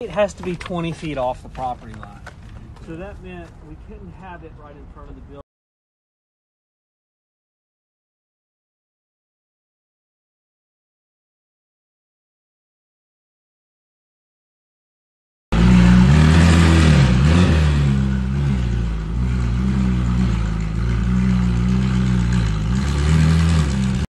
It has to be 20 feet off the property line. So that meant we couldn't have it right in front of the building.